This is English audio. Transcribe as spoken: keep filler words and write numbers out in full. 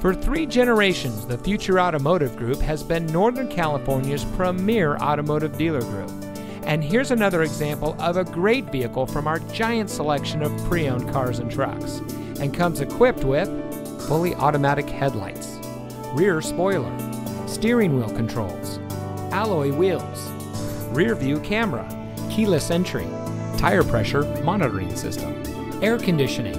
For three generations, the Future Automotive Group has been Northern California's premier automotive dealer group. And here's another example of a great vehicle from our giant selection of pre-owned cars and trucks, and comes equipped with fully automatic headlights, rear spoiler, steering wheel controls, alloy wheels, rear view camera, keyless entry, tire pressure monitoring system, air conditioning,